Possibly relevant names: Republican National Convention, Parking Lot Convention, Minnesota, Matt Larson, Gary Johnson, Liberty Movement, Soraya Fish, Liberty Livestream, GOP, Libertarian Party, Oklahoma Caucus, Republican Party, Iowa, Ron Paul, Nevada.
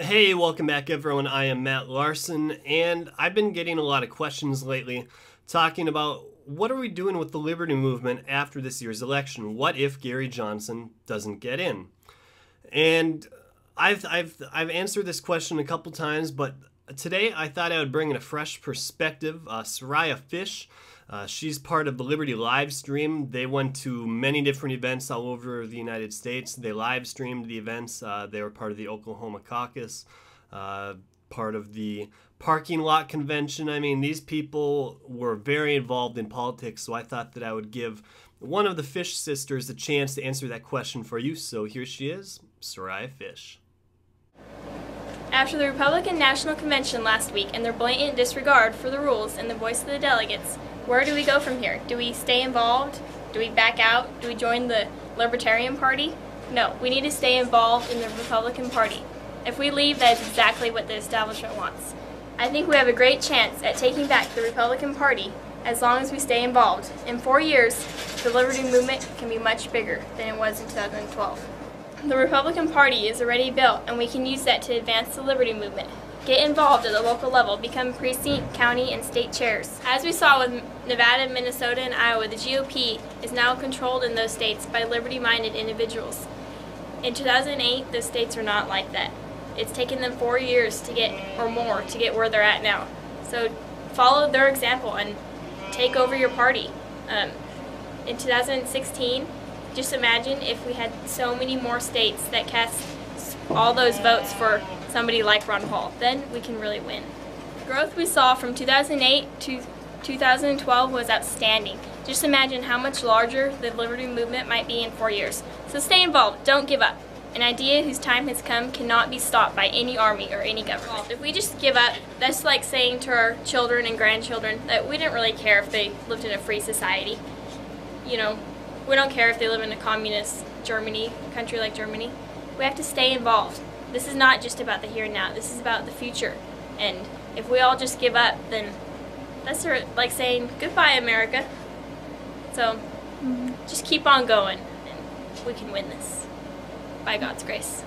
Hey, welcome back everyone. I am Matt Larson, and I've been getting a lot of questions lately talking about what are we doing with the Liberty movement after this year's election? What if Gary Johnson doesn't get in? And I've answered this question a couple times, but today I thought I would bring in a fresh perspective. Soraya Fish, she's part of the Liberty Livestream. They went to many different events all over the United States. They live streamed the events. They were part of the Oklahoma Caucus, part of the Parking Lot Convention. I mean, these people were very involved in politics, so I thought that I would give one of the Fish sisters a chance to answer that question for you. So here she is, Soraya Fish. After the Republican National Convention last week and their blatant disregard for the rules and the voice of the delegates, where do we go from here? Do we stay involved? Do we back out? Do we join the Libertarian Party? No, we need to stay involved in the Republican Party. If we leave, that is exactly what the establishment wants. I think we have a great chance at taking back the Republican Party as long as we stay involved. In 4 years, the Liberty movement can be much bigger than it was in 2012. The Republican Party is already built, and we can use that to advance the Liberty movement. Get involved at the local level, become precinct, county, and state chairs. As we saw with Nevada, Minnesota, and Iowa, the GOP is now controlled in those states by liberty-minded individuals. In 2008, those states are not like that. It's taken them 4 years to get, or more, to get where they're at now. So follow their example and take over your party. In 2016, just imagine if we had so many more states that cast all those votes for somebody like Ron Paul. Then we can really win. The growth we saw from 2008 to 2012 was outstanding. Just imagine how much larger the Liberty movement might be in 4 years. So stay involved. Don't give up. An idea whose time has come cannot be stopped by any army or any government. If we just give up, that's like saying to our children and grandchildren that we didn't really care if they lived in a free society. You know, we don't care if they live in a communist Germany, a country like Germany. We have to stay involved. This is not just about the here and now. This is about the future. And if we all just give up, then that's like saying goodbye, America. So just keep on going, and we can win this by God's grace.